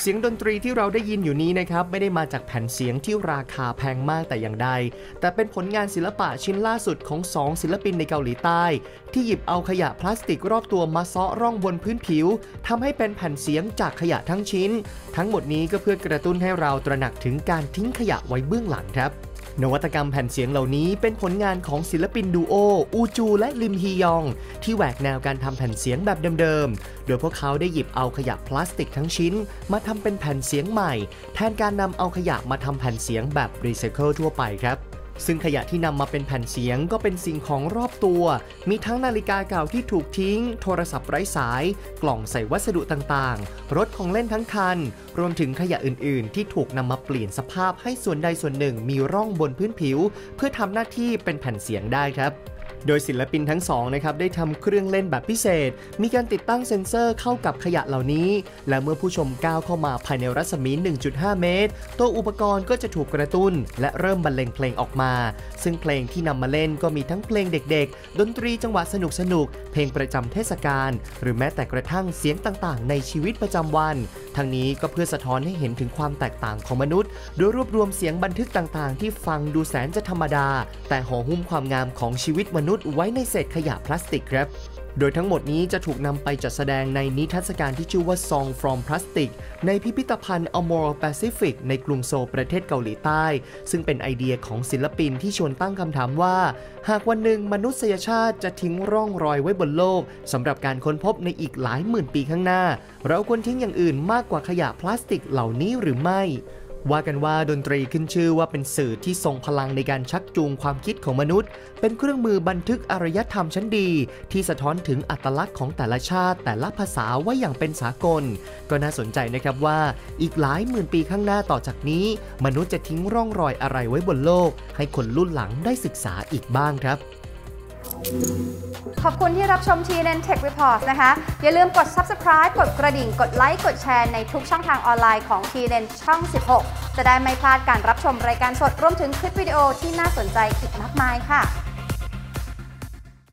เสียงดนตรีที่เราได้ยินอยู่นี้นะครับไม่ได้มาจากแผ่นเสียงที่ราคาแพงมากแต่อย่างใดแต่เป็นผลงานศิลปะชิ้นล่าสุดของ2ศิลปินในเกาหลีใต้ที่หยิบเอาขยะพลาสติกรอบตัวมาเซาะร่องบนพื้นผิวทำให้เป็นแผ่นเสียงจากขยะทั้งชิ้นทั้งหมดนี้ก็เพื่อกระตุ้นให้เราตระหนักถึงการทิ้งขยะไว้เบื้องหลังครับนวัตกรรมแผ่นเสียงเหล่านี้เป็นผลงานของศิลปินดูโออูจูและลิมฮียองที่แหวกแนวการทำแผ่นเสียงแบบเดิมๆโดยพวกเขาได้หยิบเอาขยะพลาสติกทั้งชิ้นมาทำเป็นแผ่นเสียงใหม่แทนการนำเอาขยะมาทำแผ่นเสียงแบบรีไซเคิลทั่วไปครับซึ่งขยะที่นำมาเป็นแผ่นเสียงก็เป็นสิ่งของรอบตัวมีทั้งนาฬิกาเก่าที่ถูกทิ้งโทรศัพท์ไร้สายกล่องใส่วัสดุต่างๆรถของเล่นทั้งคันรวมถึงขยะอื่นๆที่ถูกนำมาเปลี่ยนสภาพให้ส่วนใดส่วนหนึ่งมีร่องบนพื้นผิวเพื่อทำหน้าที่เป็นแผ่นเสียงได้ครับโดยศิลปินทั้งสองนะครับได้ทำเครื่องเล่นแบบพิเศษมีการติดตั้งเซ็นเซอร์เข้ากับขยะเหล่านี้และเมื่อผู้ชมก้าวเข้ามาภายในรัศมี 1.5 เมตรตัวอุปกรณ์ก็จะถูกกระตุ้นและเริ่มบรรเลงเพลงออกมาซึ่งเพลงที่นำมาเล่นก็มีทั้งเพลงเด็กๆดนตรีจังหวะสนุกๆเพลงประจำเทศกาลหรือแม้แต่กระทั่งเสียงต่างๆในชีวิตประจำวันทั้งนี้ก็เพื่อสะท้อนให้เห็นถึงความแตกต่างของมนุษย์โดยรวบรวมเสียงบันทึกต่างๆที่ฟังดูแสนจะธรรมดาแต่ห่อหุ้มความงามของชีวิตมนุษย์ไว้ในเศษขยะพลาสติกครับโดยทั้งหมดนี้จะถูกนำไปจัดแสดงในนิทรรศการที่ชื่อว่า Song from Plastic ในพิพิธภัณฑ์ Amor Pacific ในกรุงโซลประเทศเกาหลีใต้ซึ่งเป็นไอเดียของศิลปินที่ชวนตั้งคำถามว่าหากวันหนึ่งมนุษยชาติจะทิ้งร่องรอยไว้บนโลกสำหรับการค้นพบในอีกหลายหมื่นปีข้างหน้าเราควรทิ้งอย่างอื่นมากกว่าขยะพลาสติกเหล่านี้หรือไม่ว่ากันว่าดนตรีขึ้นชื่อว่าเป็นสื่อที่ทรงพลังในการชักจูงความคิดของมนุษย์เป็นเครื่องมือบันทึกอารยธรรมชั้นดีที่สะท้อนถึงอัตลักษณ์ของแต่ละชาติแต่ละภาษาไว้อย่างเป็นสากลก็น่าสนใจนะครับว่าอีกหลายหมื่นปีข้างหน้าต่อจากนี้มนุษย์จะทิ้งร่องรอยอะไรไว้บนโลกให้คนรุ่นหลังได้ศึกษาอีกบ้างครับขอบคุณที่รับชม TNN Tech Report นะคะอย่าลืมกด Subscribe กดกระดิ่งกดไลค์กดแชร์ในทุกช่องทางออนไลน์ของ TNN ช่อง 16จะได้ไม่พลาดการรับชมรายการสดรวมถึงคลิปวิดีโอที่น่าสนใจอีกมากมายค่ะ